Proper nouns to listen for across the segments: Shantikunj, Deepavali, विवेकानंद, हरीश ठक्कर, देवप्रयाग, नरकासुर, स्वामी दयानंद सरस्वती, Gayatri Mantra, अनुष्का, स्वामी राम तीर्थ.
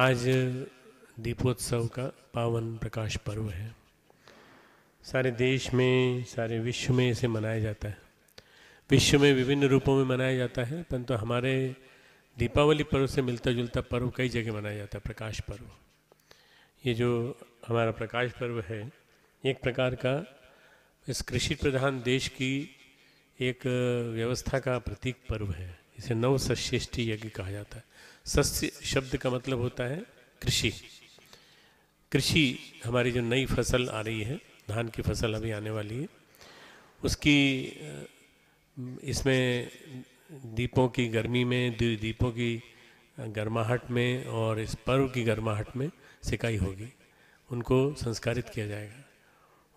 आज दीपोत्सव का पावन प्रकाश पर्व है। सारे देश में, सारे विश्व में इसे मनाया जाता है। विश्व में विभिन्न रूपों में मनाया जाता है, परंतु हमारे दीपावली पर्व से मिलता जुलता पर्व कई जगह मनाया जाता है। प्रकाश पर्व, ये जो हमारा प्रकाश पर्व है, एक प्रकार का इस कृषि प्रधान देश की एक व्यवस्था का प्रतीक पर्व है। इसे नव सस्यष्टि यज्ञ कहा जाता है। सस्य शब्द का मतलब होता है कृषि। कृषि हमारी जो नई फसल आ रही है, धान की फसल अभी आने वाली है, उसकी इसमें दीपों की गर्मी में, दीपों की गर्माहट में और इस पर्व की गर्माहट में सिकाई होगी। उनको संस्कारित किया जाएगा,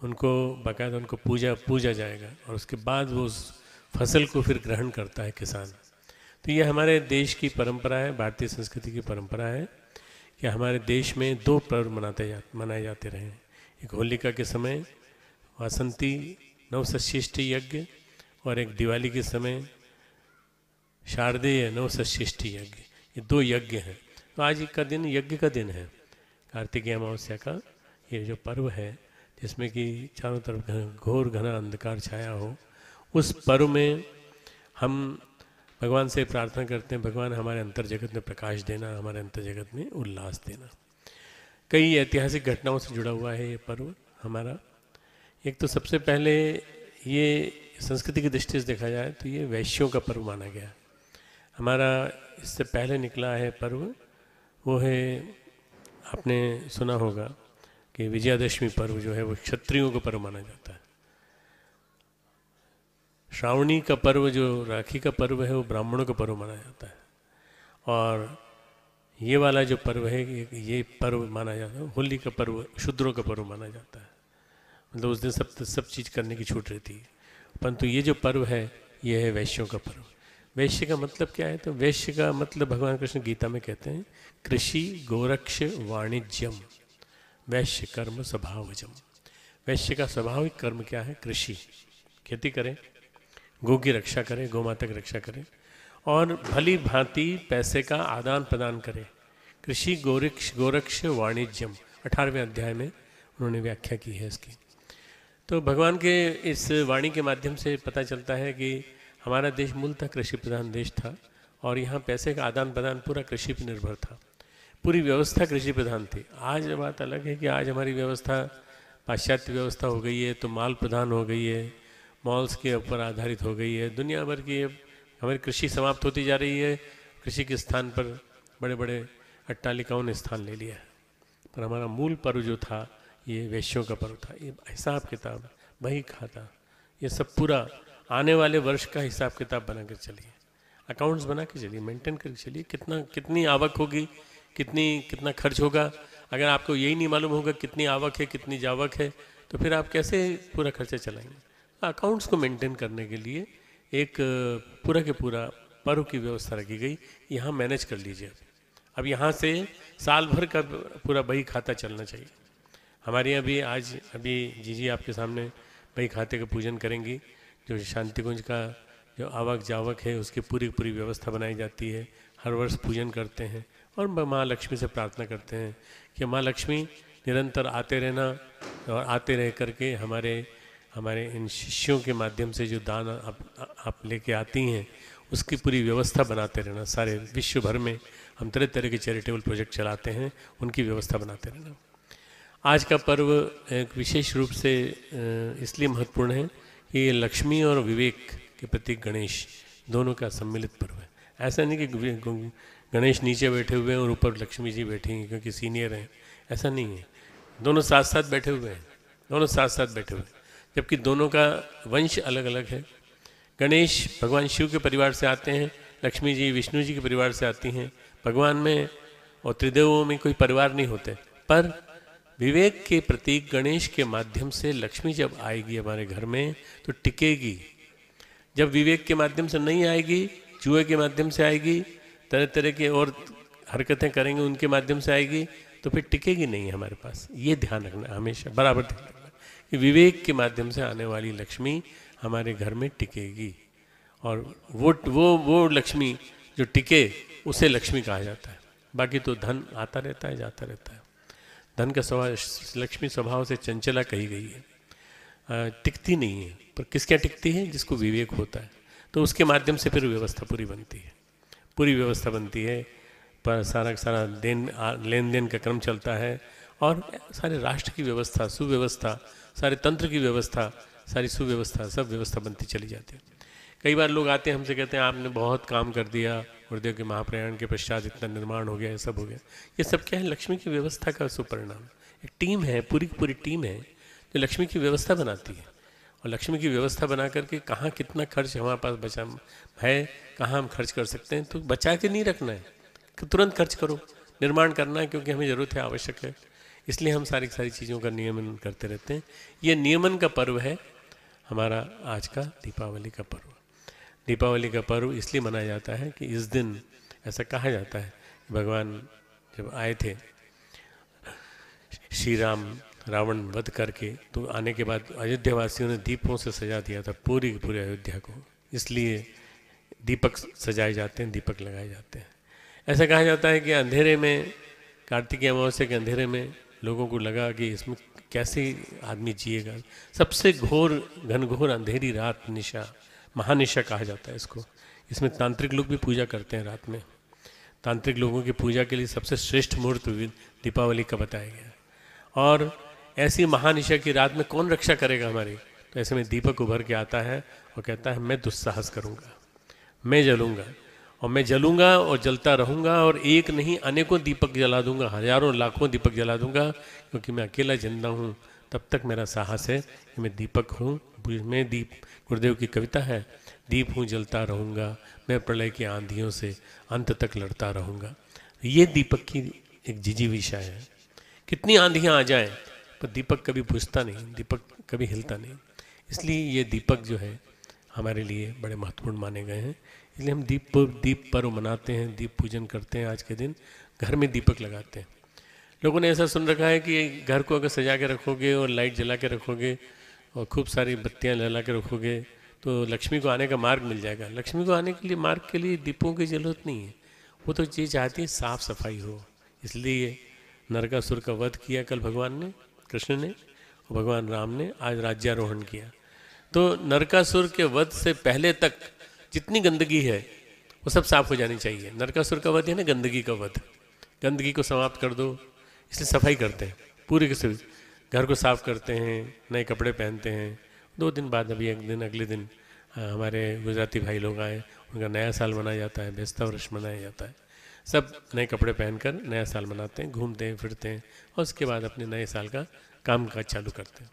उनको बाकायदा उनको पूजा जाएगा और उसके बाद वो उस फसल को फिर ग्रहण करता है किसान। तो ये हमारे देश की परंपरा है, भारतीय संस्कृति की परंपरा है कि हमारे देश में दो पर्व मनाए जाते रहे। एक होलिका के समय वासंती नवसष्ठी यज्ञ और एक दिवाली के समय शारदेय नवसष्ठी यज्ञ। ये दो यज्ञ हैं। तो आज का दिन यज्ञ का दिन है, कार्तिक अमावस्या का ये जो पर्व है, जिसमें कि चारों तरफ घोर घना अंधकार छाया हो। उस पर्व में हम भगवान से प्रार्थना करते हैं, भगवान हमारे अंतर जगत में प्रकाश देना, हमारे अंतर जगत में उल्लास देना। कई ऐतिहासिक घटनाओं से जुड़ा हुआ है ये पर्व हमारा। एक तो सबसे पहले ये संस्कृति की दृष्टि से देखा जाए तो ये वैश्यों का पर्व माना गया। हमारा इससे पहले निकला है पर्व, वो है, आपने सुना होगा कि विजयादशमी पर्व जो है वो क्षत्रियों का पर्व माना जाता है। श्रावणी का पर्व जो राखी का पर्व है वो ब्राह्मणों का पर्व माना जाता है और ये वाला जो पर्व है ये पर्व माना जाता है। होली का पर्व शूद्रों का पर्व माना जाता है, मतलब उस दिन सब चीज़ करने की छूट रहती है। परंतु ये जो पर्व है ये है वैश्यों का पर्व। वैश्य का मतलब क्या है? तो वैश्य का मतलब भगवान कृष्ण गीता में कहते हैं कृषि गोरक्ष वाणिज्यम वैश्य कर्म स्वभावजम। वैश्य का स्वाभाविक कर्म क्या है? कृषि, खेती करें, गौ की रक्षा करें, गौमाता की रक्षा करें और भली भांति पैसे का आदान प्रदान करें। कृषि गोरक्ष वाणिज्यम 18वें अध्याय में उन्होंने व्याख्या की है इसकी। तो भगवान के इस वाणी के माध्यम से पता चलता है कि हमारा देश मूलतः कृषि प्रधान देश था और यहाँ पैसे का आदान प्रदान पूरा कृषि पर निर्भर था, पूरी व्यवस्था कृषि प्रधान थी। आज बात अलग है कि आज हमारी व्यवस्था पाश्चात्य व्यवस्था हो गई है, तो माल प्रधान हो गई है, मॉल्स के ऊपर आधारित हो गई है दुनिया भर की। हमारी कृषि समाप्त होती जा रही है, कृषि के स्थान पर बड़े बड़े अट्टालिकाओं ने स्थान ले लिया है। पर हमारा मूल पर्व जो था ये वैश्यों का पर्व था। ये हिसाब किताब, बही खाता, ये सब पूरा आने वाले वर्ष का हिसाब किताब बना कर चलिए, अकाउंट्स बना के चलिए, मेंटेन करके चलिए, कितनी आवक होगी, कितना खर्च होगा। अगर आपको यही नहीं मालूम होगा कितनी आवक है, कितनी जावक है, तो फिर आप कैसे पूरा खर्चा चलाएंगे। अकाउंट्स को मेंटेन करने के लिए एक पूरा के पूरा पर्व की व्यवस्था रखी गई। यहाँ मैनेज कर लीजिए, अब यहाँ से साल भर का पूरा बही खाता चलना चाहिए। हमारे यहाँ भी आज अभी जीजी आपके सामने बही खाते का पूजन करेंगी। जो शांतिकुंज का जो आवक जावक है उसकी पूरी पूरी व्यवस्था बनाई जाती है। हर वर्ष पूजन करते हैं और माँ लक्ष्मी से प्रार्थना करते हैं कि माँ लक्ष्मी निरंतर आते रहना और आते रह करके हमारे इन शिष्यों के माध्यम से जो दान आप लेके आती हैं उसकी पूरी व्यवस्था बनाते रहना। सारे विश्व भर में हम तरह तरह के चैरिटेबल प्रोजेक्ट चलाते हैं, उनकी व्यवस्था बनाते रहना। आज का पर्व एक विशेष रूप से इसलिए महत्वपूर्ण है कि ये लक्ष्मी और विवेक के प्रतीक गणेश दोनों का सम्मिलित पर्व है। ऐसा नहीं कि गणेश नीचे बैठे हुए हैं और ऊपर लक्ष्मी जी बैठी हैं क्योंकि सीनियर हैं, ऐसा नहीं है। दोनों साथ साथ बैठे हुए हैं, दोनों साथ साथ बैठे हुए हैं, जबकि दोनों का वंश अलग अलग है। गणेश भगवान शिव के परिवार से आते हैं, लक्ष्मी जी विष्णु जी के परिवार से आती हैं। भगवान में और त्रिदेवों में कोई परिवार नहीं होते, पर विवेक के प्रतीक गणेश के माध्यम से लक्ष्मी जब आएगी हमारे घर में तो टिकेगी। जब विवेक के माध्यम से नहीं आएगी, जुए के माध्यम से आएगी, तरह तरह के और हरकतें करेंगे उनके माध्यम से आएगी, तो फिर टिकेगी नहीं हमारे पास। ये ध्यान रखना, हमेशा बराबर ध्यान रखना कि विवेक के माध्यम से आने वाली लक्ष्मी हमारे घर में टिकेगी और वो लक्ष्मी जो टिके उसे लक्ष्मी कहा जाता है। बाकी तो धन आता रहता है, जाता रहता है। धन का स्वभाव, लक्ष्मी स्वभाव से चंचला कही गई है, टिकती नहीं है। पर किसके टिकती है? जिसको विवेक होता है। तो उसके माध्यम से फिर व्यवस्था पूरी बनती है, पूरी व्यवस्था बनती है। पर सारा सारा देन लेन देन का क्रम चलता है और सारे राष्ट्र की व्यवस्था, सुव्यवस्था, सारे तंत्र की व्यवस्था, सारी सुव्यवस्था, सब व्यवस्था बनती चली जाती है। कई बार लोग आते हैं हमसे कहते हैं आपने बहुत काम कर दिया, गुरुदेव के महाप्रयाण के पश्चात इतना निर्माण हो गया, ये सब हो गया। ये सब क्या है? लक्ष्मी की व्यवस्था का सुपरिणाम। एक टीम है, पूरी की पूरी टीम है जो लक्ष्मी की व्यवस्था बनाती है। और लक्ष्मी की व्यवस्था बना करके कहाँ कितना खर्च हमारे पास बचा है, कहाँ हम खर्च कर सकते हैं, तो बचा के नहीं रखना है कि तुरंत खर्च करो, निर्माण करना है क्योंकि हमें ज़रूरत है, आवश्यक है। इसलिए हम सारी सारी चीज़ों का नियमन करते रहते हैं। ये नियमन का पर्व है हमारा आज का, दीपावली का पर्व। दीपावली का पर्व इसलिए मनाया जाता है कि इस दिन, ऐसा कहा जाता है, भगवान जब आए थे श्री राम रावण वध करके, तो आने के बाद अयोध्यावासियों ने दीपों से सजा दिया था पूरी पूरी अयोध्या को। इसलिए दीपक सजाए जाते हैं, दीपक लगाए जाते हैं। ऐसा कहा जाता है कि अंधेरे में, कार्तिक अमावस्या के अंधेरे में लोगों को लगा कि इसमें कैसे आदमी जिएगा। सबसे घोर, घनघोर अंधेरी रात, निशा, महानिशा कहा जाता है इसको। इसमें तांत्रिक लोग भी पूजा करते हैं रात में। तांत्रिक लोगों की पूजा के लिए सबसे श्रेष्ठ मुहूर्त दीपावली का बताया गया। और ऐसी महानिशा की रात में कौन रक्षा करेगा हमारी? तो ऐसे में दीपक उभर के आता है और कहता है मैं दुस्साहस करूँगा, मैं जलूँगा, और मैं जलूँगा और जलता रहूँगा, और एक नहीं अनेकों दीपक जला दूँगा, हज़ारों लाखों दीपक जला दूँगा, क्योंकि मैं अकेला जिंदा हूँ। तब तक मेरा साहस है कि मैं दीपक हूँ, मैं दीप, गुरुदेव की कविता है, दीप हूँ जलता रहूँगा, मैं प्रलय की आंधियों से अंत तक लड़ता रहूँगा। ये दीपक की एक जिजीविषा है। कितनी आंधियाँ आ जाएँ पर दीपक कभी बुझता नहीं, दीपक कभी हिलता नहीं। इसलिए ये दीपक जो है हमारे लिए बड़े महत्वपूर्ण माने गए हैं। इसलिए हम दीप पर्व मनाते हैं, दीप पूजन करते हैं। आज के दिन घर में दीपक लगाते हैं। लोगों ने ऐसा सुन रखा है कि घर को अगर सजा के रखोगे और लाइट जला के रखोगे और खूब सारी बत्तियां जला के रखोगे तो लक्ष्मी को आने का मार्ग मिल जाएगा। लक्ष्मी को आने के लिए मार्ग के लिए दीपों की ज़रूरत नहीं है। वो तो ये चाहती है साफ सफाई हो। इसलिए नरकासुर का वध किया कल भगवान ने, कृष्ण ने, और भगवान राम ने आज राज्यारोहण किया। तो नरकासुर के वध से पहले तक जितनी गंदगी है वो सब साफ हो जानी चाहिए। नरकासुर का वध है ना, गंदगी का वध, गंदगी को समाप्त कर दो। इसलिए सफाई करते हैं, पूरे के सब घर को साफ करते हैं, नए कपड़े पहनते हैं। 2 दिन बाद, अभी एक दिन, अगले दिन हमारे गुजराती भाई लोग आए, उनका नया साल मनाया जाता है, बेसता वर्ष मनाया जाता है। सब नए कपड़े पहनकर नया साल मनाते हैं, घूमते हैं, फिरते हैं, और उसके बाद अपने नए साल का काम काज चालू करते हैं।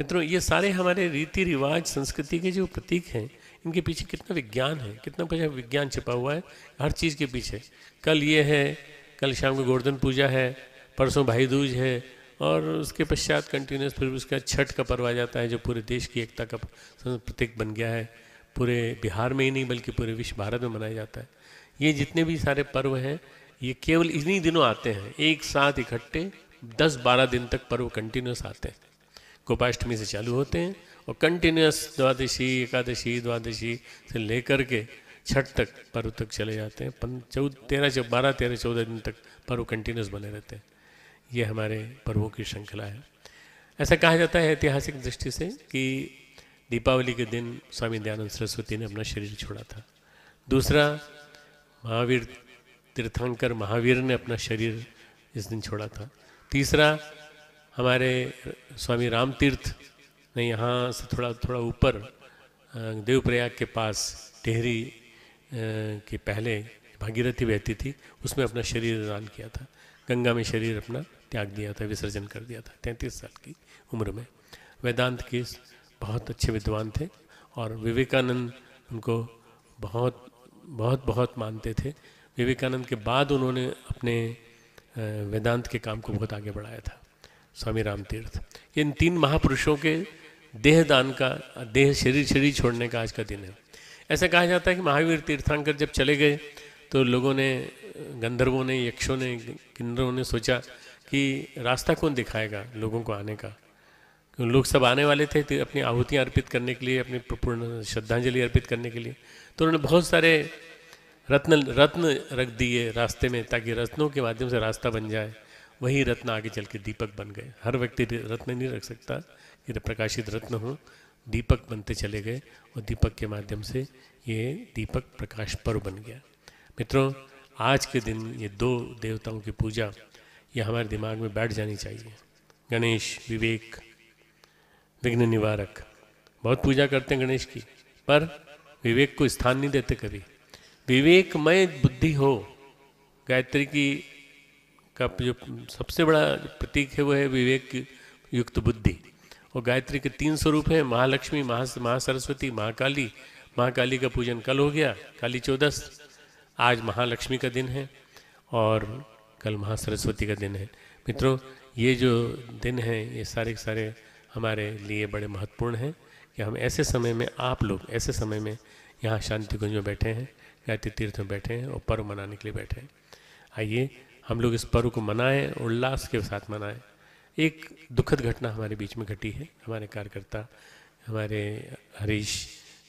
मित्रों, ये सारे हमारे रीति रिवाज, संस्कृति के जो प्रतीक हैं, इनके पीछे कितना विज्ञान है, कितना बड़ा विज्ञान छिपा हुआ है हर चीज़ के पीछे। कल ये है, कल शाम को गोवर्धन पूजा है, परसों भाई दूज है, और उसके पश्चात कंटिन्यूस फिर उसका छठ का पर्व आ जाता है, जो पूरे देश की एकता का प्रतीक बन गया है। पूरे बिहार में ही नहीं बल्कि पूरे विश्व, भारत में मनाया जाता है। ये जितने भी सारे पर्व हैं, ये केवल इन्हीं दिनों आते हैं। एक साथ इकट्ठे 10-12 दिन तक पर्व कंटिन्यूस आते हैं। गोपाष्टमी से चालू होते हैं और कंटिन्यूस द्वादशी, एकादशी, द्वादशी से लेकर के छठ तक, पर्व तक चले जाते हैं। 12-13-14 दिन तक पर्व कंटिन्यूस बने रहते हैं। ये हमारे पर्वों की श्रृंखला है। ऐसा कहा जाता है ऐतिहासिक दृष्टि से कि दीपावली के दिन स्वामी दयानंद सरस्वती ने अपना शरीर छोड़ा था। दूसरा, महावीर तीर्थंकर महावीर ने अपना शरीर इस दिन छोड़ा था। तीसरा, हमारे स्वामी राम तीर्थ ने यहाँ से थोड़ा थोड़ा ऊपर देवप्रयाग के पास टेहरी के पहले भागीरथी बहती थी, उसमें अपना शरीर दान किया था, गंगा में शरीर अपना त्याग दिया था, विसर्जन कर दिया था 33 साल की उम्र में। वेदांत के बहुत अच्छे विद्वान थे और विवेकानंद उनको बहुत बहुत बहुत मानते थे। विवेकानंद के बाद उन्होंने अपने वेदांत के काम को बहुत आगे बढ़ाया था। स्वामी राम तीर्थ, इन 3 महापुरुषों के देह दान का, देह शरीर छोड़ने का आज का दिन है। ऐसा कहा जाता है कि महावीर तीर्थंकर जब चले गए तो लोगों ने, गंधर्वों ने, यक्षों ने, किन्नरों ने सोचा कि रास्ता कौन दिखाएगा लोगों को आने का। लोग सब आने वाले थे अपनी आहुतियाँ अर्पित करने के लिए, अपनी पूर्ण श्रद्धांजलि अर्पित करने के लिए। तो उन्होंने बहुत सारे रत्न रख दिए रास्ते में ताकि रत्नों के माध्यम से रास्ता बन जाए, वही रत्न आगे चल के दीपक बन गए। हर व्यक्ति रत्न नहीं रख सकता कि प्रकाशित रत्न हो, दीपक बनते चले गए और दीपक के माध्यम से ये दीपक प्रकाश पर्व बन गया। मित्रों, आज के दिन ये दो देवताओं की पूजा ये हमारे दिमाग में बैठ जानी चाहिए। गणेश विवेक विघ्न निवारक, बहुत पूजा करते हैं गणेश की, पर विवेक को स्थान नहीं देते कभी। विवेकमय बुद्धि हो, गायत्री की का जो सबसे बड़ा प्रतीक है वो है विवेक युक्त बुद्धि। और गायत्री के तीन स्वरूप हैं, महालक्ष्मी, महासरस्वती, महाकाली। महाकाली का पूजन कल हो गया, काली चौदस। आज महालक्ष्मी का दिन है और कल महासरस्वती का दिन है। मित्रों, ये जो दिन हैं ये सारे के सारे हमारे लिए बड़े महत्वपूर्ण हैं कि हम ऐसे समय में, आप लोग ऐसे समय में यहाँ शांतिकुंज में बैठे हैं, गायत्री तीर्थ में बैठे हैं और पर्व मनाने के लिए बैठे हैं। आइए हम लोग इस पर्व को मनाएं, उल्लास के साथ मनाएं। एक दुखद घटना हमारे बीच में घटी है। हमारे कार्यकर्ता, हमारे हरीश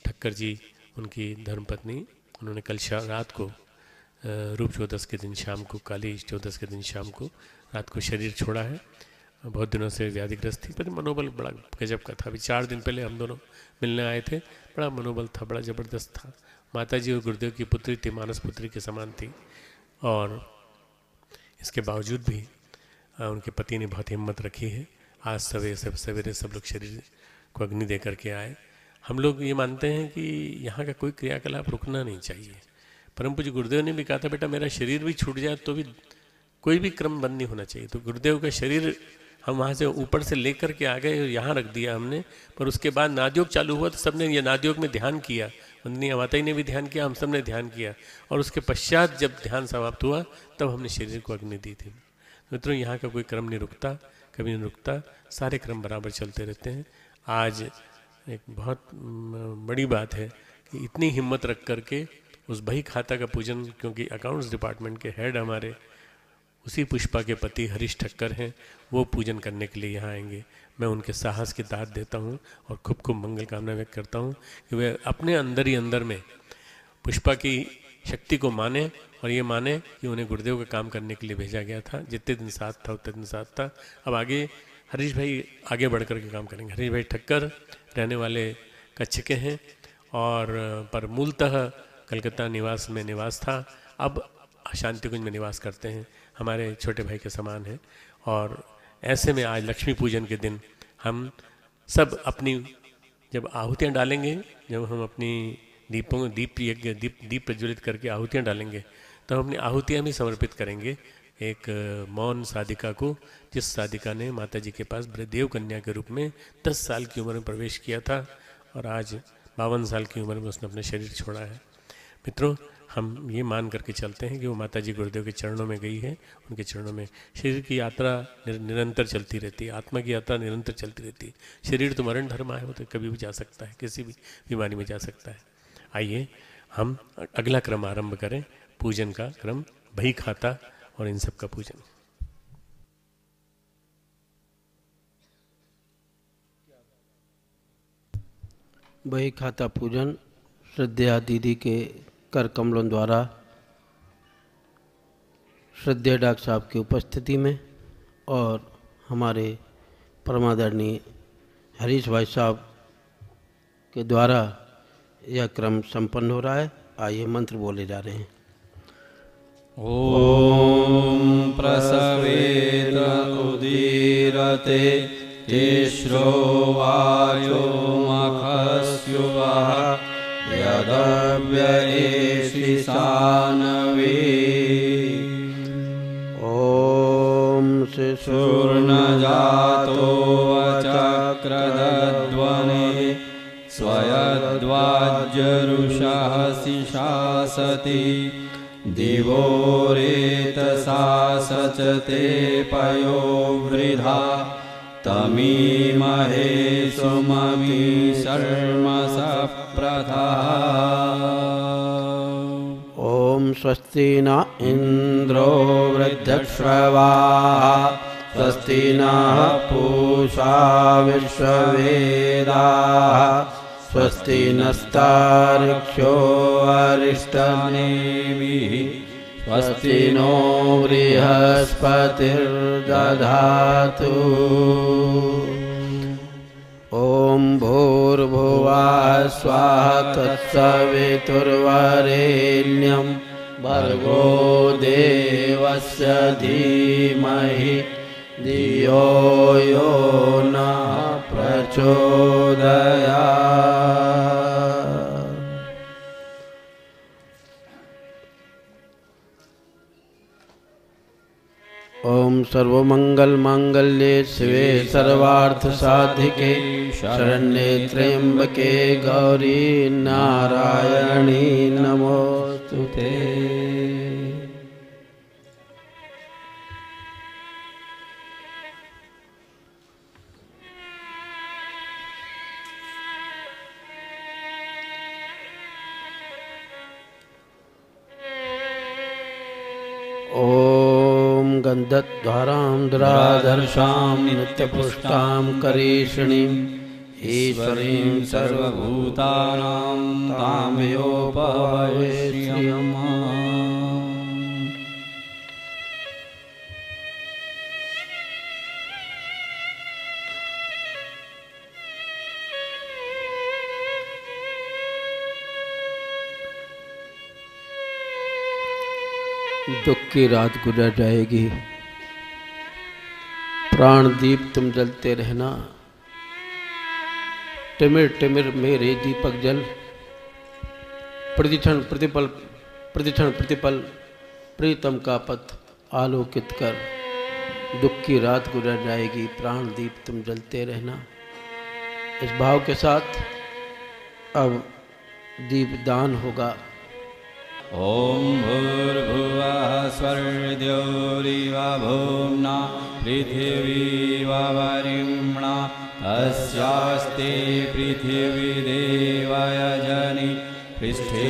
ठक्कर जी, उनकी धर्मपत्नी, उन्होंने कल रात को रूप चौदस के दिन शाम को, काली चौदस के दिन शाम को रात को शरीर छोड़ा है। बहुत दिनों से व्याधिग्रस्त थी, पर मनोबल बड़ा गजब का था। अभी 4 दिन पहले हम दोनों मिलने आए थे, बड़ा मनोबल था, बड़ा ज़बरदस्त था। माता जी और गुरुदेव की पुत्री थी, मानस पुत्री के समान थी। और इसके बावजूद भी उनके पति ने बहुत हिम्मत रखी है। आज सवेरे सब लोग शरीर को अग्नि दे करके आए। हम लोग ये मानते हैं कि यहाँ का कोई क्रियाकलाप रुकना नहीं चाहिए। परम पूज्य गुरुदेव ने भी कहा था, बेटा मेरा शरीर भी छूट जाए तो भी कोई भी क्रम बंद नहीं होना चाहिए। तो गुरुदेव का शरीर हम वहाँ से ऊपर से लेकर के आ गए और यहाँ रख दिया हमने। पर उसके बाद नादयोग चालू हुआ तो सबने ये नादयोग में ध्यान किया। वंदनीय माता जी ने भी ध्यान किया, हम सब ने ध्यान किया। और उसके पश्चात जब ध्यान समाप्त हुआ तब हमने शरीर को अग्नि दी थी। मित्रों, यहाँ का कोई क्रम नहीं रुकता, कभी नहीं रुकता, सारे क्रम बराबर चलते रहते हैं। आज एक बहुत बड़ी बात है कि इतनी हिम्मत रख करके उस बही खाता का पूजन, क्योंकि अकाउंट्स डिपार्टमेंट के हेड हमारे उसी पुष्पा के पति हरीश ठक्कर हैं, वो पूजन करने के लिए यहाँ आएंगे। मैं उनके साहस की दाद देता हूँ और खूब खूब मंगल कामना व्यक्त करता हूँ कि वे अपने अंदर ही अंदर में पुष्पा की शक्ति को माने और ये माने कि उन्हें गुरुदेव का काम करने के लिए भेजा गया था। जितने दिन साथ था उतने दिन साथ था। अब आगे हरीश भाई आगे बढ़ कर के काम करेंगे। हरीश भाई ठक्कर रहने वाले कच्छ के हैं और पर मूलतः कलकत्ता निवास में निवास था, अब शांतिकुंज में निवास करते हैं, हमारे छोटे भाई के समान हैं। और ऐसे में आज लक्ष्मी पूजन के दिन हम सब अपनी जब आहुतियाँ डालेंगे, जब हम अपनी दीपों दीप प्रज्वलित करके आहुतियाँ डालेंगे तो हम अपनी आहुतियाँ भी समर्पित करेंगे एक मौन साधिका को, जिस साधिका ने माता जी के पास देव कन्या के रूप में 10 साल की उम्र में प्रवेश किया था और आज 52 साल की उम्र में उसने अपना शरीर छोड़ा है। मित्रों, हम ये मान करके चलते हैं कि वो माता जी गुरुदेव के चरणों में गई है, उनके चरणों में। शरीर की यात्रा निरंतर चलती रहती है, आत्मा की यात्रा निरंतर चलती रहती है। शरीर तो मरण धर्म है, वो तो कभी भी जा सकता है, किसी भी बीमारी में जा सकता है। आइए हम अगला क्रम आरंभ करें, पूजन का क्रम, बही खाता और इन सब का पूजन। बही खाता पूजन श्रद्धा दीदी के कर कमलों द्वारा श्रद्धेय डॉक्टर साहब की उपस्थिति में और हमारे परमादरणीय हरीश भाई साहब के द्वारा यह क्रम संपन्न हो रहा है। आइए मंत्र बोले जा रहे हैं। ओम प्रसवेत उदीरते तिस्रो वायो मखस्युवः यदव्ययेशिशानवे। ओम शिशुर्नजातो वचक्रदध्वनि स्वयद्वाज्यरुषः सिषासति दिवो रेतसा सचते पयोवृधा तमीमहे सुममी शर्मसः प्रथा। ओम स्वस्ति न इंद्रो वृद्धश्रवाः स्वस्ति नः पूषा विश्ववेदाः स्वस्ति नस्तारिक्षो अरिष्टनेमिः स्वस्ति नो बृहस्पतिर्दधातु। ओम भूर्भुवः स्वाहा तत्सवितुर्वरेण्यं भर्गो देवस्य धीमहि धियो यो नः प्रचोदयात्। ओम सर्वमंगल मांगल्ये शिवे सर्वार्थ साधिके शरण्ये त्र्यंबके गौरी नारायणी नमोस्तुते। गंधध्वरां धराधर्षां नित्यपुष्टां करीषिणीं ईश्वरीं सर्वभूतानां तामेवोपवेशयम्। दुख की रात गुजर जाएगी, प्राण दीप तुम जलते रहना। टिमिर टिमिर मेरे दीपक जल, प्रतिक्षण प्रतिपल प्रतिक्षण प्रतिपल प्रीतम का पथ आलोकित कर। दुख की रात गुजर जाएगी, प्राण दीप तुम जलते रहना। इस भाव के साथ अब दीपदान होगा। ओम भूर्भुवः स्वर्धिर्देवा भूम्ना पृथिवी वरिम्णा तस्यास्ते पृथिवी देवयजनि पृष्ठे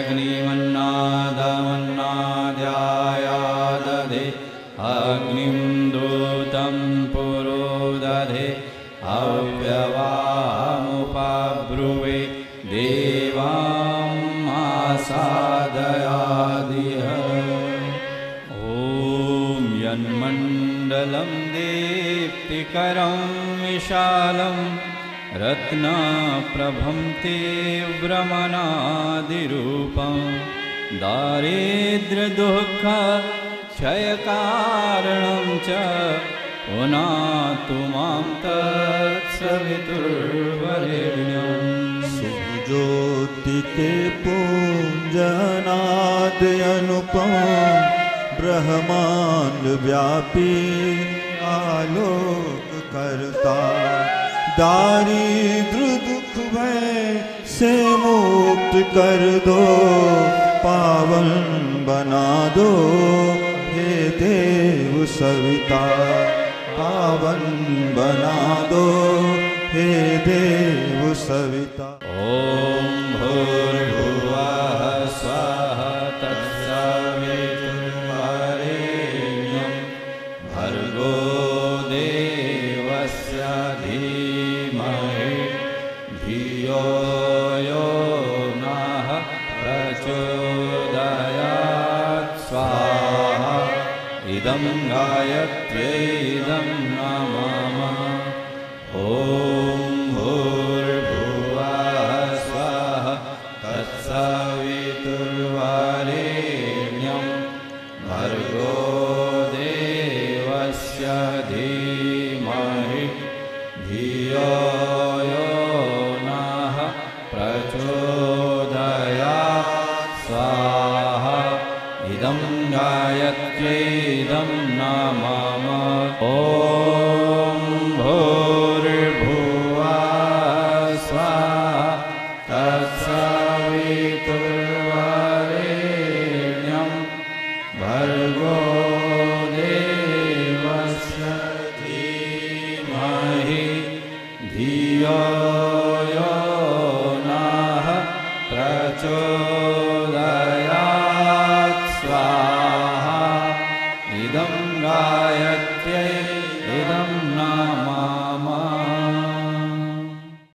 अग्निमन्नादमन्नाद्यायादधे अग्निं दूतं पुरोदधे अव्यवाहमुपब्रुवे देवां मासा। ओम यन्मण्डलं दीप्तिकरं विशालं रत्नप्रभं तीव्रमनादिरूपं दारिद्र्यदुःखक्षयकारणं च उनातु मां तत्सवितुर्वरेण्यम्। सुज्योतिते पुञ्जनाद्यनुपम ब्रह्माण्डव्यापी आलोककर्ता दारिद्र्य दुख भय से मुक्त कर दो, पावन बना दो हे देव सविता, पावन बना दो हे देव सविता। ओम भूर्भुवः स्वाहा तत्सवितुर्वरेण्यं भर्गो देवस्य धीमहि धियो यो नः प्रचोदयात्। स्वाहा इदं गायत्र्यै इदं नमः। ओम